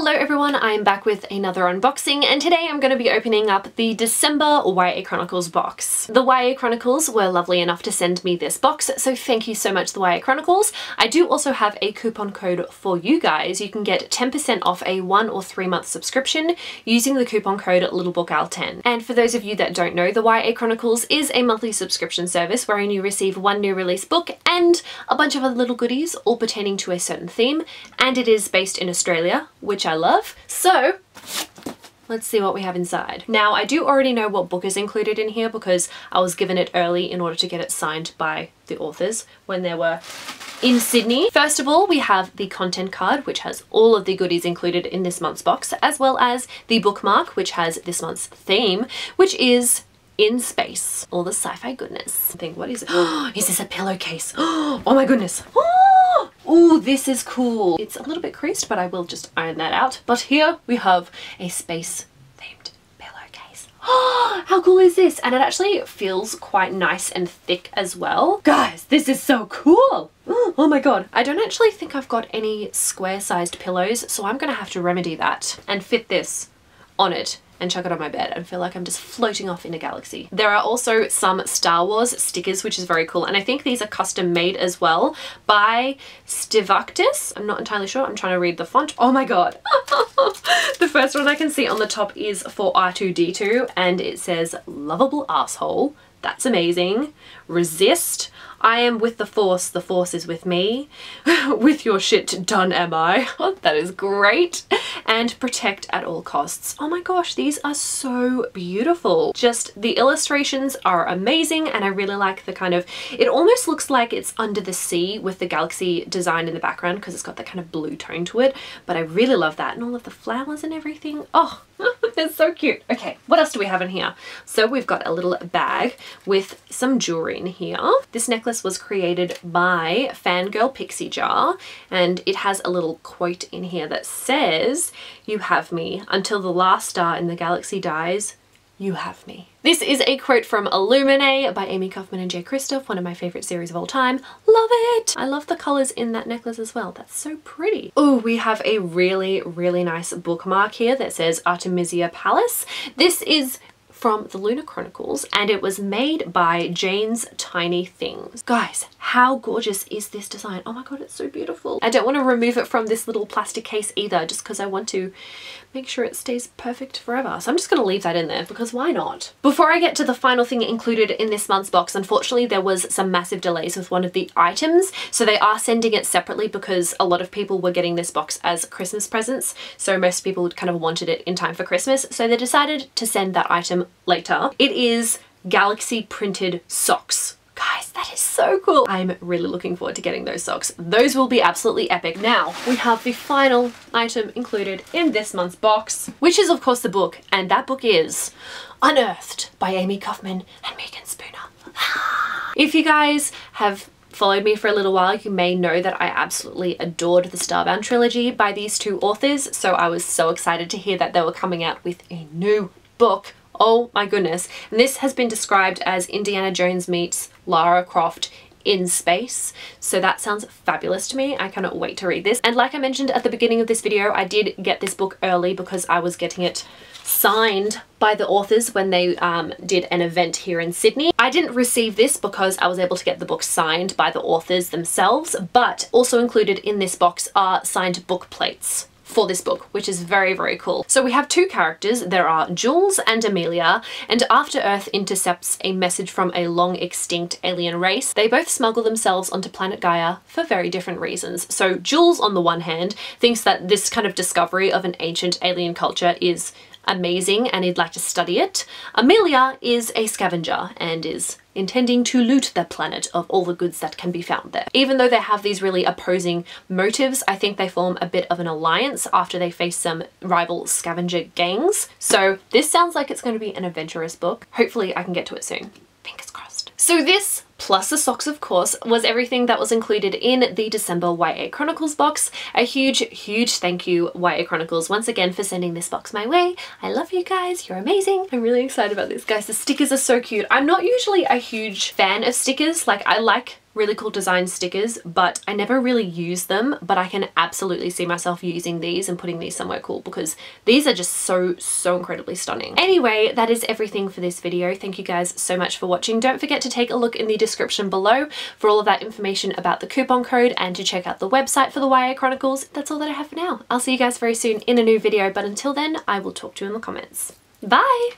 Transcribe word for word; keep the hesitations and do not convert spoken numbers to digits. Hello everyone, I am back with another unboxing, and today I'm going to be opening up the December Y A Chronicles box. The Y A Chronicles were lovely enough to send me this box, so thank you so much, the Y A Chronicles. I do also have a coupon code for you guys. You can get ten percent off a one or three month subscription using the coupon code Little Book Owl ten. And for those of you that don't know, the Y A Chronicles is a monthly subscription service wherein you receive one new release book and a bunch of other little goodies, all pertaining to a certain theme, and it is based in Australia, which I love. So let's see what we have inside. Now, I do already know what book is included in here because I was given it early in order to get it signed by the authors when they were in Sydney. First of all, we have the content card, which has all of the goodies included in this month's box, as well as the bookmark, which has this month's theme, which is in space. All the sci-fi goodness. I think, what is it? Is this a pillowcase? Oh my goodness. Ooh, this is cool. It's a little bit creased, but I will just iron that out. But here we have a space themed pillowcase. Oh, how cool is this? And it actually feels quite nice and thick as well. Guys, this is so cool. Oh my god. I don't actually think I've got any square sized pillows, so I'm gonna have to remedy that and fit this on it and chuck it on my bed and feel like I'm just floating off in a galaxy. There are also some Star Wars stickers, which is very cool, and I think these are custom made as well by Stivactus. I'm not entirely sure. I'm trying to read the font. Oh my god. The first one I can see on the top is for R two D two, and it says, "Lovable asshole." That's amazing. "Resist. I am with the force. The force is with me." "With your shit done, am I?" That is great. And "Protect at all costs." Oh my gosh, these are so beautiful. Just the illustrations are amazing, and I really like the kind of, it almost looks like it's under the sea with the galaxy design in the background because it's got that kind of blue tone to it, but I really love that and all of the flowers and everything. Oh, it's so cute. Okay, what else do we have in here? So we've got a little bag with some jewelry in here. This necklace was created by Fangirl Pixie Jar, and it has a little quote in here that says, "You have me. Until the last star in the galaxy dies, you have me." This is a quote from Illuminae by Amy Kaufman and Jay Kristoff, one of my favourite series of all time. Love it! I love the colours in that necklace as well. That's so pretty. Oh, we have a really, really nice bookmark here that says Artemisia Palace. This is from the Lunar Chronicles, and it was made by Jane's Tiny Things. Guys, how gorgeous is this design? Oh my god, it's so beautiful. I don't want to remove it from this little plastic case either, just because I want to make sure it stays perfect forever. So I'm just going to leave that in there because why not? Before I get to the final thing included in this month's box, unfortunately there was some massive delays with one of the items, so they are sending it separately because a lot of people were getting this box as Christmas presents, so most people kind of wanted it in time for Christmas, so they decided to send that item later. It is galaxy printed socks. Guys, that is so cool. I'm really looking forward to getting those socks. Those will be absolutely epic. Now we have the final item included in this month's box, which is of course the book, and that book is Unearthed by Amy Kaufman and Megan Spooner. If you guys have followed me for a little while, you may know that I absolutely adored the Starbound trilogy by these two authors, so I was so excited to hear that they were coming out with a new book. Oh my goodness. And this has been described as Indiana Jones meets Lara Croft in space, so that sounds fabulous to me. I cannot wait to read this. And like I mentioned at the beginning of this video, I did get this book early because I was getting it signed by the authors when they um, did an event here in Sydney. I didn't receive this because I was able to get the book signed by the authors themselves, but also included in this box are signed book plates for this book, which is very, very cool. So we have two characters. There are Jules and Amelia, and after Earth intercepts a message from a long extinct alien race, they both smuggle themselves onto planet Gaia for very different reasons. So Jules, on the one hand, thinks that this kind of discovery of an ancient alien culture is amazing and he'd like to study it. Amelia is a scavenger and is intending to loot the planet of all the goods that can be found there. Even though they have these really opposing motives, I think they form a bit of an alliance after they face some rival scavenger gangs. So this sounds like it's going to be an adventurous book. Hopefully I can get to it soon. Fingers crossed. So this plus the socks, of course, was everything that was included in the December Y A Chronicles box. A huge, huge thank you, Y A Chronicles, once again for sending this box my way. I love you guys, you're amazing. I'm really excited about this, guys. The stickers are so cute. I'm not usually a huge fan of stickers, like I like really cool design stickers, but I never really use them, but I can absolutely see myself using these and putting these somewhere cool because these are just so, so incredibly stunning. Anyway, that is everything for this video. Thank you guys so much for watching. Don't forget to take a look in the description below for all of that information about the coupon code and to check out the website for the Y A Chronicles. That's all that I have for now. I'll see you guys very soon in a new video, but until then, I will talk to you in the comments. Bye!